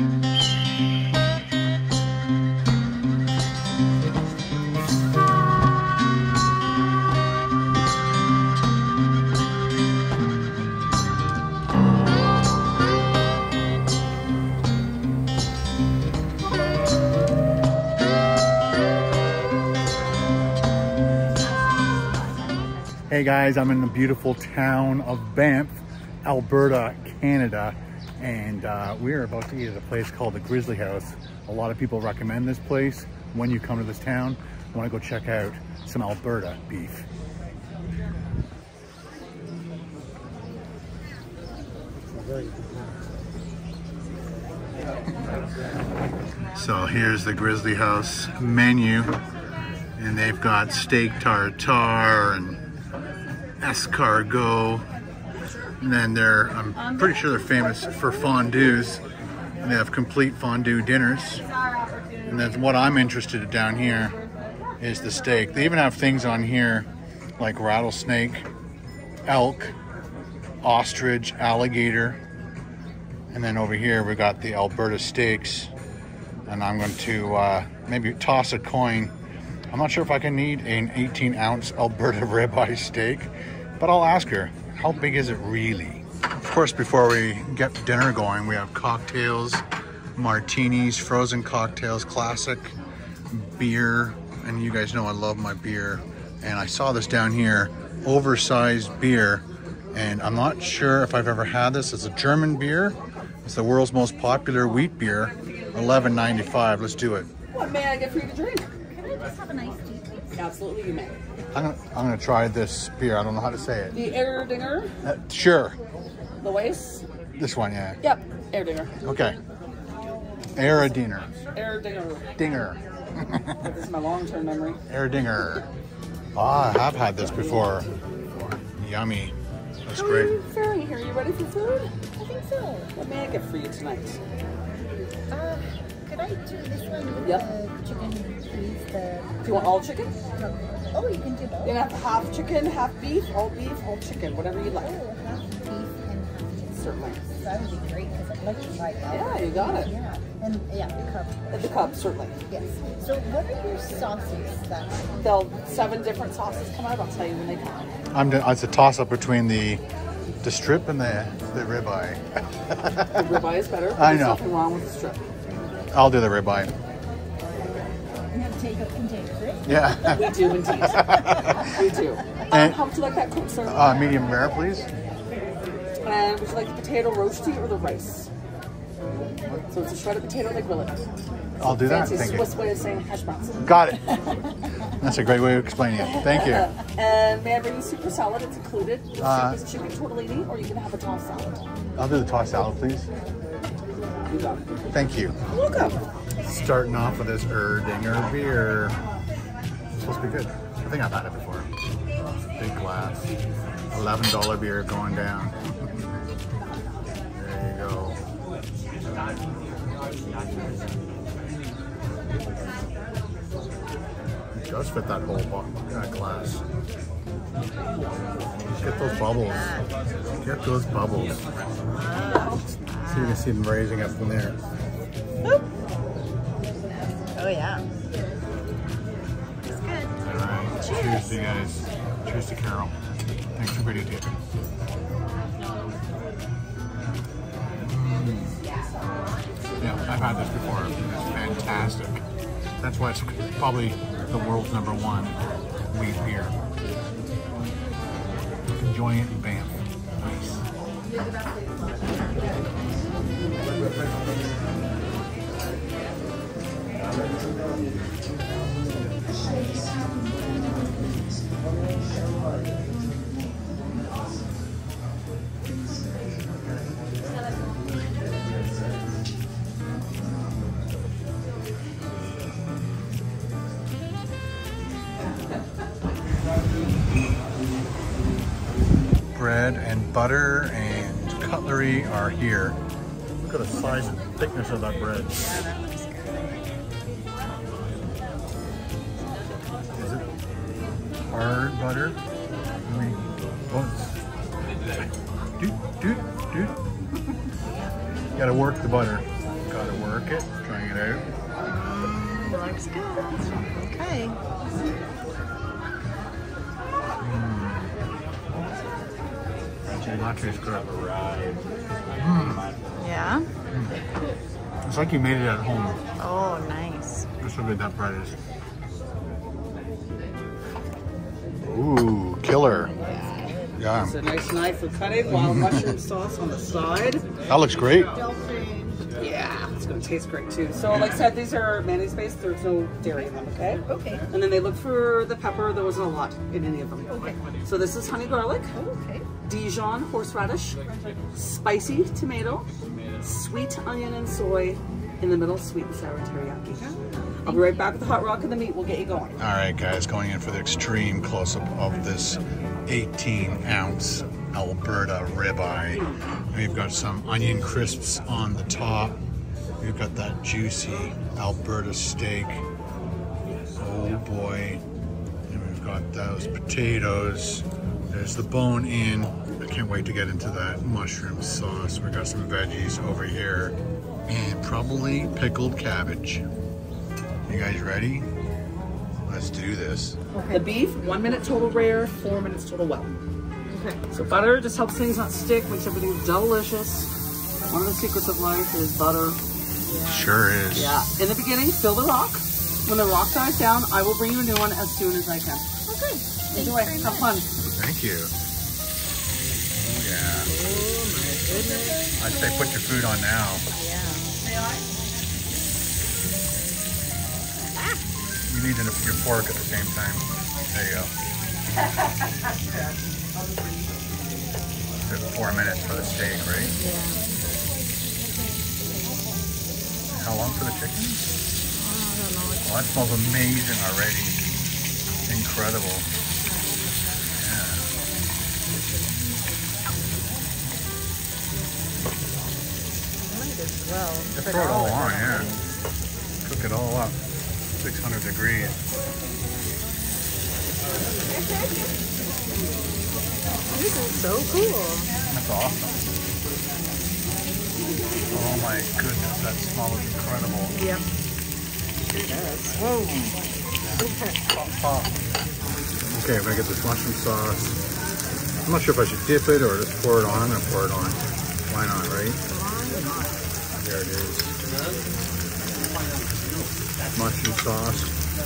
Hey guys, I'm in the beautiful town of Banff, Alberta, Canada, and we're about to eat at a place called the Grizzly House. A lot of people recommend this place. When you come to this town, you want to go check out some Alberta beef. So here's the Grizzly House menu, and they've got steak tartare and escargot, and then I'm pretty sure they're famous for fondues, and they have complete fondue dinners. And that's what I'm interested in down here, is the steak. They even have things on here like rattlesnake, elk, ostrich, alligator, and then over here we got the Alberta steaks. And I'm going to maybe toss a coin. I'm not sure if I can eat an 18-ounce Alberta ribeye steak, but I'll ask her, how big is it really? Of course, before we get dinner going, we have cocktails, martinis, frozen cocktails, classic beer. And you guys know I love my beer. And I saw this down here, oversized beer. And I'm not sure if I've ever had this. It's a German beer. It's the world's most popular wheat beer, $11.95. Let's do it. What may I get for you to drink? Let's have a nice tea, please. Absolutely, you may. I'm gonna try this beer. I don't know how to say it. The Erdinger? Sure. The Weiss? This one, yeah. Yep, Erdinger. Okay. Erdinger. Erdinger. Dinger. This is my long-term memory. Erdinger. Ah, I have had this before. Yummy. That's great. Sorry, are you ready for food? I think so. What may I get for you tonight? Could I do this one? Yep. Chicken. Do you want all chicken? Oh, you can do both. You're going to have half chicken, half beef, all chicken, whatever you like. Oh, half beef and half chicken. Certainly. That would be great because I'd like to try that. Yeah, you got it. Yeah, and yeah, the cup. The cup, certainly. Yes. So what are your sauces that? They'll 7 different sauces come out. I'll tell you when they come. It's a toss-up between the strip and the ribeye. The ribeye is better. I know. There's nothing wrong with the strip. I'll do the ribeye. Yeah. We do indeed. We do. How would you like that cooked, sir? Medium rare, please. And would you like the potato roasty or the rice? So it's a shredded potato and they grill it. I'll do that. Fancy Swiss way of saying hash browns. Got it. That's a great way of explaining it. Thank you. And may I bring you super salad? It's included. It's chicken tortellini, or you can have a tossed salad. I'll do the tossed salad, please. You got it. Thank you. You're welcome. Starting off with this Erdinger beer. It's supposed to be good. I think I've had it before. Big glass. $11 beer going down. There you go. It does fit that whole glass. Get those bubbles. Get those bubbles. So you can see them raising up from there. Oh yeah. It's good. All right. Cheers. Cheers to you guys. Cheers to Carol. Thanks for video taping. Yeah, I've had this before. It's fantastic. That's why it's probably the world's #1 wheat beer. Enjoy it in Banff. Nice. Bread and butter and cutlery are here. Look at the size and thickness of that bread. Hard butter. I mean, doot, doot, doot. Gotta work the butter. Gotta work it, try it out. Let's go. Okay. The lattes could have arrived. Yeah? Mm. It's like you made it at home. Oh, nice. That's how good that bread is. Ooh, killer. Yeah. It's a nice knife for cutting, wild mushroom sauce on the side. That looks great. Yeah, it's going to taste great too. So like I said, these are mayonnaise-based. There's no dairy in them, okay? Okay. And then they looked for the pepper. There wasn't a lot in any of them. Okay. So this is honey garlic. Okay. Dijon horseradish, spicy tomato, sweet onion and soy, in the middle sweet and sour teriyaki. I'll be right back with the hot rock and the meat, we'll get you going. All right guys, going in for the extreme close-up of this 18-ounce Alberta ribeye. We've got some onion crisps on the top. We've got that juicy Alberta steak. Oh boy. And we've got those potatoes. There's the bone in. I can't wait to get into that mushroom sauce. We got some veggies over here and probably pickled cabbage. You guys ready? Let's do this. Okay. The beef, 1 minute total rare, 4 minutes total well. Okay. So butter just helps things not stick, makes everything delicious. One of the secrets of life is butter. Yeah. Sure is. Yeah. In the beginning, fill the rock. When the rock dies down, I will bring you a new one as soon as I can. Okay. Enjoy. Have fun. Thank you. Oh, yeah. Oh, my goodness. I'd say put your food on now. Yeah. May I? Ah. You need your fork at the same time. There you go. There's 4 minutes for the steak, right? Yeah. How long for the chicken? I don't know. Well, that smells amazing already. Incredible. Well, just throw it all on, yeah. Cook it all up, 600 degrees. This is so cool. That's awesome. Oh my goodness, that smell is incredible. Yep. It does. Whoa. Yeah. Pop, pop. Okay, I'm gonna get this mushroom sauce. I'm not sure if I should dip it or just pour it on. I'm gonna pour it on. Why not, right? Why not? There it is. Mushroom sauce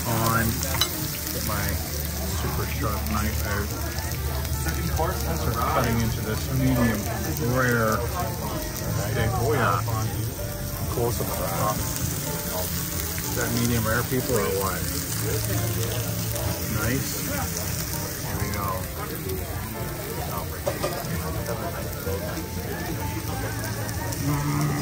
on. Get my super sharp knife out. So cutting into this medium rare steak. Oh yeah. Close up the top. Is that medium rare, people, or what? Nice. Here we go. Mm.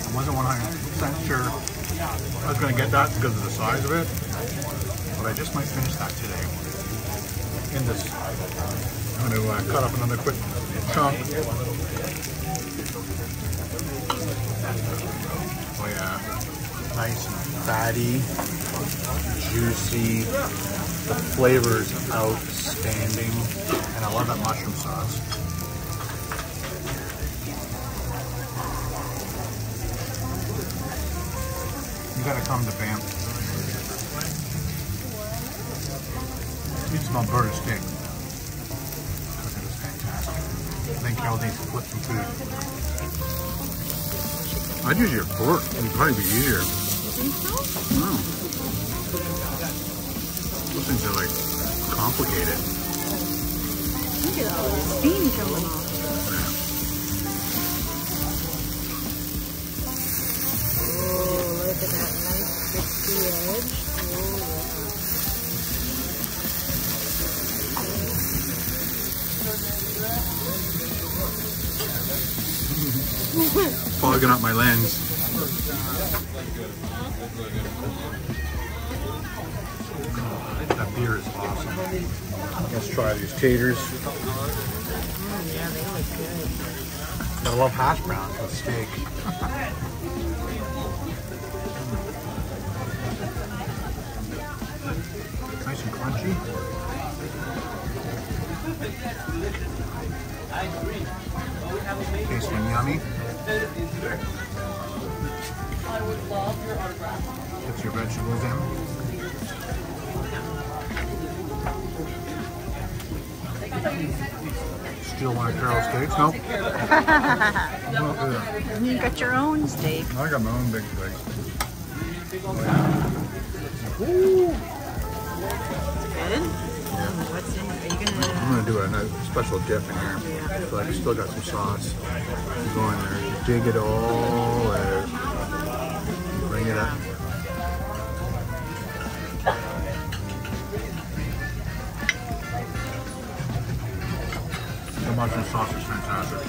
I wasn't 100% sure I was going to get that because of the size of it, but I just might finish that today. In this, I'm going to cut up another quick chunk. Oh yeah, nice and fatty, juicy, the flavor's outstanding, and I love that mushroom sauce. You gotta come to Banff. Eat some Alberta steak. Because it is fantastic. I think Cal needs to flip some food. I'd use your fork. It would probably be easier. You think so? Mm. Those things are like complicated. Look at all the steam coming off. That nice crispy edge. Oh, yeah. Fogging up my lens. God, that beer is awesome. Let's try these taters. Oh, yeah, they look good. I love hash browns with steak. Nice and crunchy. Tastes yummy. I would love your autograph. Put your vegetables in. Still want to curl steaks? Nope. You got your own steak. I got my own big steak. Ooh. Good? I'm going to do a special dip in here, but I've still got some sauce. Go in there, dig it all out, bring it up. The mushroom sauce is fantastic.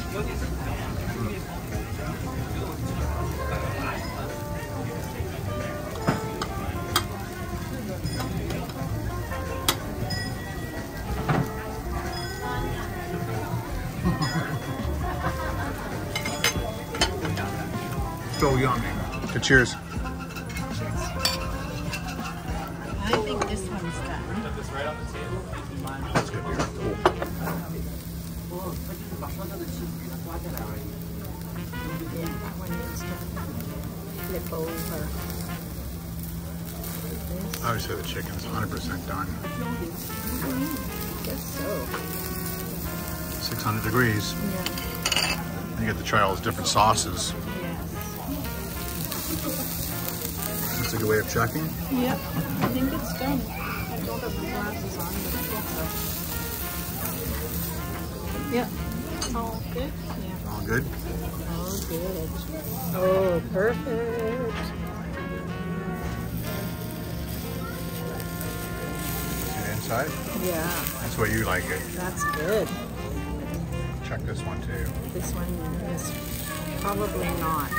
So yummy. Okay, cheers. I think this one's done. Put this right on the table. That's good here. Flip over. Obviously the chicken's 100% done. I guess so. 600 degrees. Yeah. You get to try all those different sauces. That's a good way of checking. Yep, I think it's done. I don't have the glasses on, but I think so. Yep, it's all good. Yeah. All good? All good. Oh, perfect. Is it inside? Yeah. That's where you like it. That's good. Check this one too. This one is probably not.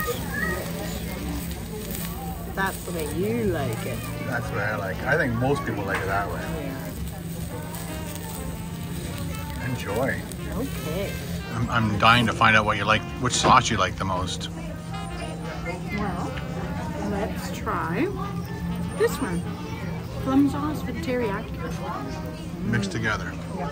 That's the way you like it. That's the way I like it. I think most people like it that way. Yeah. Enjoy. Okay. I'm dying to find out what you like, which sauce you like the most. Well, let's try this one. Plum sauce with teriyaki. Mixed together. Yeah.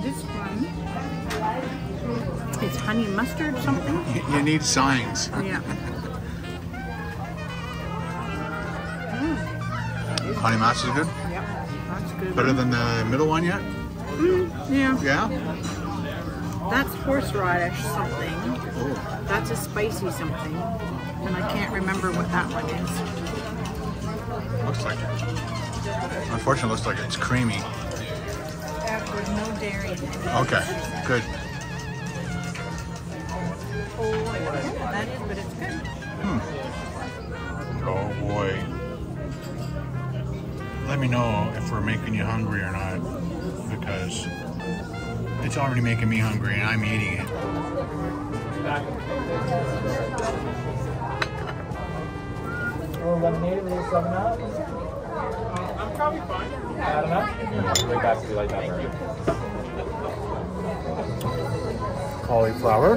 This one, it's honey mustard something. You need signs. Yeah. Honey mustard is good? Yeah, that's good. Better than the middle one yet? Yeah. Yeah? That's horseradish something. Oh. That's a spicy something. And I can't remember what that one is. Looks like it. Unfortunately, it looks like it's creamy. With no dairy in it. Okay, good. Oh, yeah, that is, but it's good. Hmm. Oh boy. Let me know if we're making you hungry or not, because it's already making me hungry and I'm eating it. Or lemonade with 7 Up. I'm probably fine. Not enough? Way back to be like that. Thank you. Cauliflower.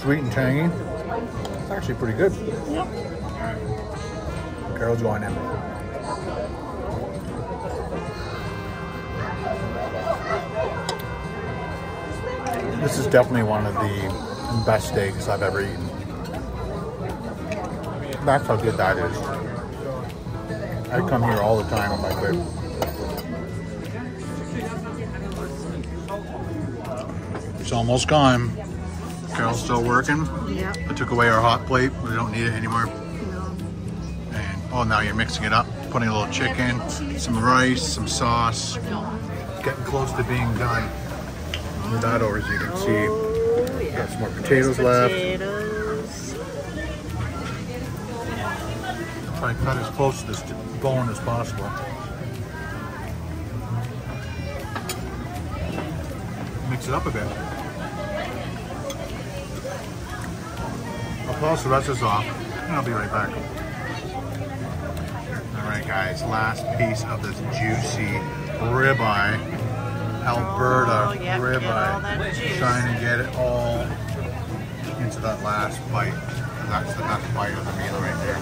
Sweet and tangy. It's actually pretty good. Yep. Carol's going in. This is definitely one of the best steaks I've ever eaten. That's how good that is. I come here all the time on my trip. It's almost gone. Carol's still working. Yeah. I took away our hot plate. We don't need it anymore. And oh, now you're mixing it up, putting a little chicken, some rice, some sauce. Getting close to being done. Not over, as you can see. Oh, yeah. Got some more potatoes left. Try to cut as close to this bone as possible. Mix it up a bit. I'll pause the rest of this off, and I'll be right back. guys. Last piece of this juicy ribeye, Alberta ribeye. Trying to get it all into that last bite. That's the best bite of the meal right there.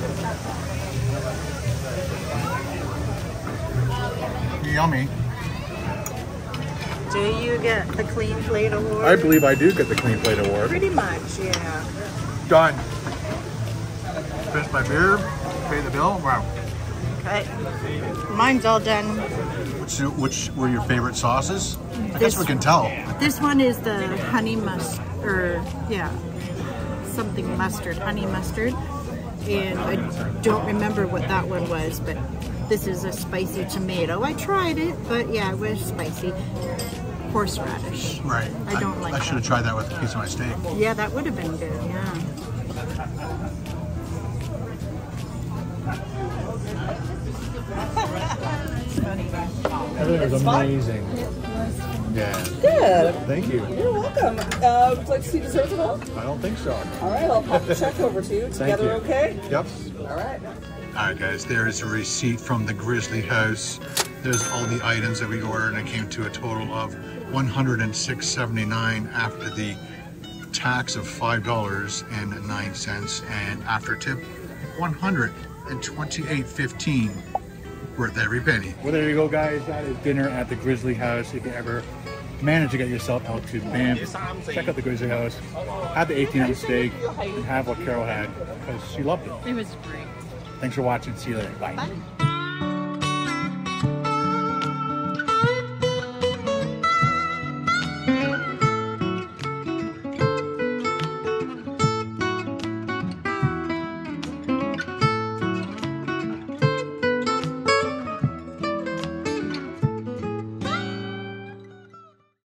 Yummy. Do you get the Clean Plate Award? I believe I do get the Clean Plate Award. Pretty much, yeah. Done. Finish my beer, pay the bill, wow. Okay. Mine's all done. Which were your favorite sauces? I guess we can tell. This one is the honey mustard, or yeah, something mustard, honey mustard. And I don't remember what that one was, but this is a spicy tomato. I tried it, but yeah, it was spicy. Horseradish. Right. I don't like that. I should have tried that with a piece of my steak. Yeah, that would have been good, yeah. Everything was amazing. Yeah. Good. Thank you. You're welcome. Would you like to see desserts at all? I don't think so. All right, I'll pop the check over to you. Together, okay? Yep. All right. All right, guys, there is a receipt from the Grizzly House. There's all the items that we ordered, and it came to a total of $106.79 after the tax of $5.09, and after tip, $128.15, worth every penny. Well, there you go, guys. That is dinner at the Grizzly House. If you ever manage to get yourself out to Banff, check out the Grizzly House, have the 18-ounce steak, and have what Carol had, because she loved it. It was great. Thanks for watching. See you later. Bye. Bye.